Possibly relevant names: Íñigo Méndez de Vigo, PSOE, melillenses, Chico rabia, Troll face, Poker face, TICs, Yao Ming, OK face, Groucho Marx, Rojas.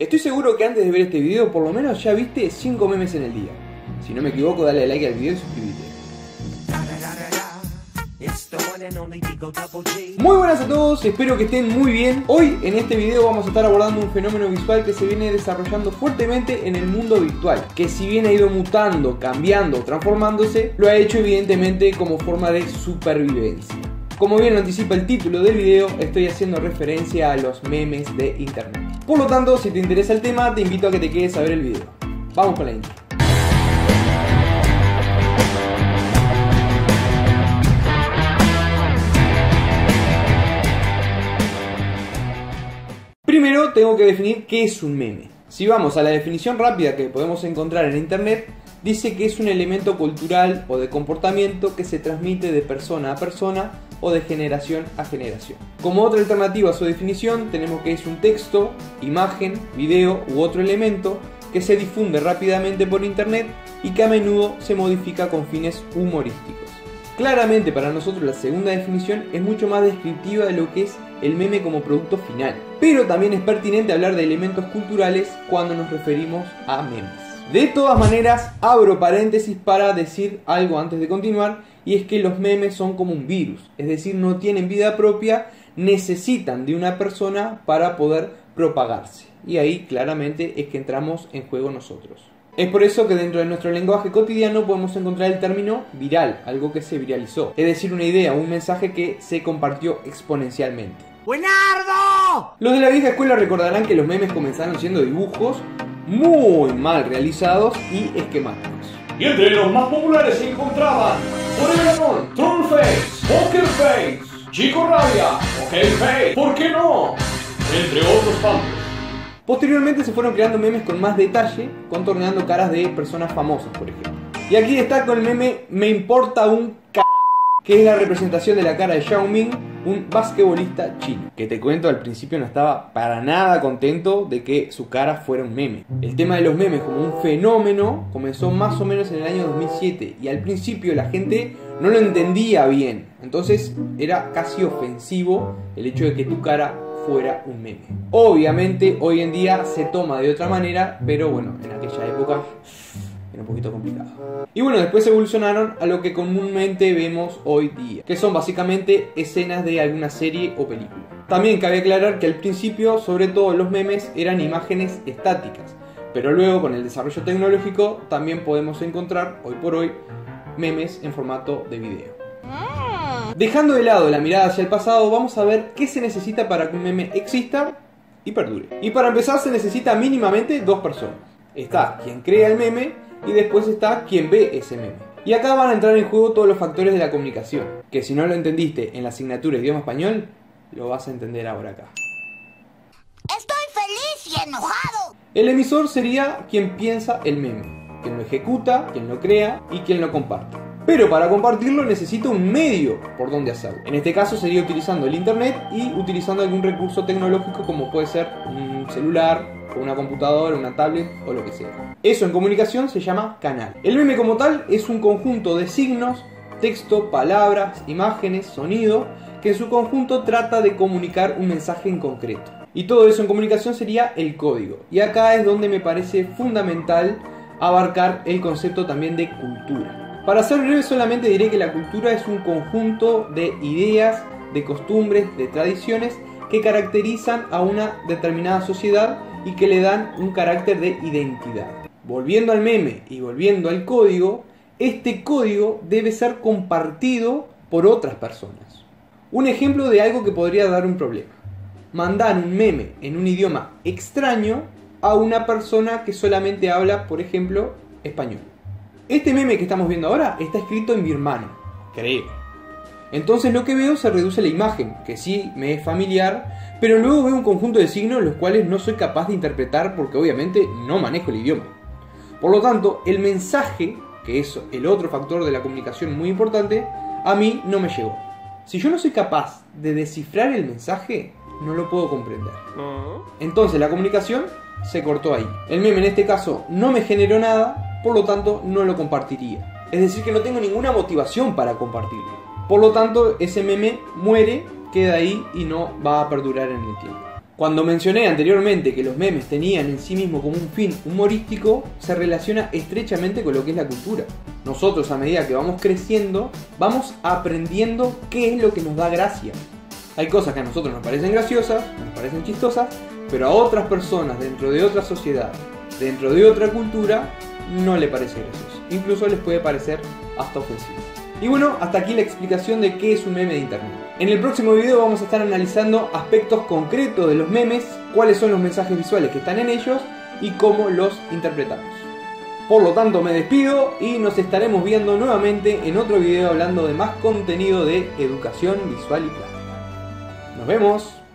Estoy seguro que antes de ver este video por lo menos ya viste 5 memes en el día. Si no me equivoco, dale like al video y suscríbete. Muy buenas a todos, espero que estén muy bien. Hoy en este video vamos a estar abordando un fenómeno visual que se viene desarrollando fuertemente en el mundo virtual, que si bien ha ido mutando, cambiando, transformándose, lo ha hecho evidentemente como forma de supervivencia. Como bien lo anticipa el título del video, estoy haciendo referencia a los memes de internet. Por lo tanto, si te interesa el tema, te invito a que te quedes a ver el video. Vamos con la intro. Primero tengo que definir qué es un meme. Si vamos a la definición rápida que podemos encontrar en internet, dice que es un elemento cultural o de comportamiento que se transmite de persona a persona o de generación a generación. Como otra alternativa a su definición tenemos que es un texto, imagen, video u otro elemento que se difunde rápidamente por internet y que a menudo se modifica con fines humorísticos. Claramente para nosotros la segunda definición es mucho más descriptiva de lo que es el meme como producto final, pero también es pertinente hablar de elementos culturales cuando nos referimos a memes. De todas maneras, abro paréntesis para decir algo antes de continuar, y es que los memes son como un virus, es decir, no tienen vida propia, necesitan de una persona para poder propagarse. Y ahí claramente es que entramos en juego nosotros. Es por eso que dentro de nuestro lenguaje cotidiano podemos encontrar el término viral, algo que se viralizó, es decir, una idea, un mensaje que se compartió exponencialmente. ¡Buenardo! Los de la vieja escuela recordarán que los memes comenzaron siendo dibujos muy mal realizados y esquemáticos. Y entre los más populares se encontraban Troll face, Poker face, Chico rabia, OK face, ¿por qué no? Entre otros tantos. Posteriormente se fueron creando memes con más detalle, contorneando caras de personas famosas, por ejemplo. Y aquí destaco el meme "Me importa un c***", que es la representación de la cara de Yao Ming, un basquetbolista chino, que te cuento al principio no estaba para nada contento de que su cara fuera un meme. El tema de los memes como un fenómeno comenzó más o menos en el año 2007 y al principio la gente no lo entendía bien, entonces era casi ofensivo el hecho de que tu cara fuera un meme. Obviamente hoy en día se toma de otra manera, pero bueno, en aquella época un poquito complicado. Y bueno, después evolucionaron a lo que comúnmente vemos hoy día, que son básicamente escenas de alguna serie o película. También cabe aclarar que al principio, sobre todo los memes, eran imágenes estáticas, pero luego con el desarrollo tecnológico también podemos encontrar, hoy por hoy, memes en formato de video. Dejando de lado la mirada hacia el pasado, vamos a ver qué se necesita para que un meme exista y perdure. Y para empezar se necesita mínimamente dos personas. Está quien crea el meme, y después está quien ve ese meme. Y acá van a entrar en juego todos los factores de la comunicación, que si no lo entendiste en la asignatura de idioma español, lo vas a entender ahora acá. Estoy feliz y enojado. El emisor sería quien piensa el meme, quien lo ejecuta, quien lo crea y quien lo comparte. Pero para compartirlo necesita un medio por donde hacerlo. En este caso sería utilizando el internet y utilizando algún recurso tecnológico como puede ser un celular, una computadora, una tablet o lo que sea. Eso en comunicación se llama canal. El meme como tal es un conjunto de signos, texto, palabras, imágenes, sonido, que en su conjunto trata de comunicar un mensaje en concreto. Y todo eso en comunicación sería el código. Y acá es donde me parece fundamental abarcar el concepto también de cultura. Para ser breve solamente diré que la cultura es un conjunto de ideas, de costumbres, de tradiciones que caracterizan a una determinada sociedad y que le dan un carácter de identidad. Volviendo al meme y volviendo al código, este código debe ser compartido por otras personas. Un ejemplo de algo que podría dar un problema: mandar un meme en un idioma extraño a una persona que solamente habla, por ejemplo, español. Este meme que estamos viendo ahora está escrito en birmano, creo. Entonces lo que veo se reduce a la imagen, que sí me es familiar, pero luego veo un conjunto de signos los cuales no soy capaz de interpretar porque obviamente no manejo el idioma. Por lo tanto, el mensaje, que es el otro factor de la comunicación muy importante, a mí no me llegó. Si yo no soy capaz de descifrar el mensaje, no lo puedo comprender. Entonces la comunicación se cortó ahí. El meme en este caso no me generó nada, por lo tanto no lo compartiría. Es decir que no tengo ninguna motivación para compartirlo. Por lo tanto, ese meme muere, queda ahí y no va a perdurar en el tiempo. Cuando mencioné anteriormente que los memes tenían en sí mismo como un fin humorístico, se relaciona estrechamente con lo que es la cultura. Nosotros, a medida que vamos creciendo, vamos aprendiendo qué es lo que nos da gracia. Hay cosas que a nosotros nos parecen graciosas, nos parecen chistosas, pero a otras personas dentro de otra sociedad, dentro de otra cultura, no le parece gracioso. Incluso les puede parecer hasta ofensivo. Y bueno, hasta aquí la explicación de qué es un meme de internet. En el próximo video vamos a estar analizando aspectos concretos de los memes, cuáles son los mensajes visuales que están en ellos y cómo los interpretamos. Por lo tanto, me despido y nos estaremos viendo nuevamente en otro video hablando de más contenido de educación visual y plástica. ¡Nos vemos!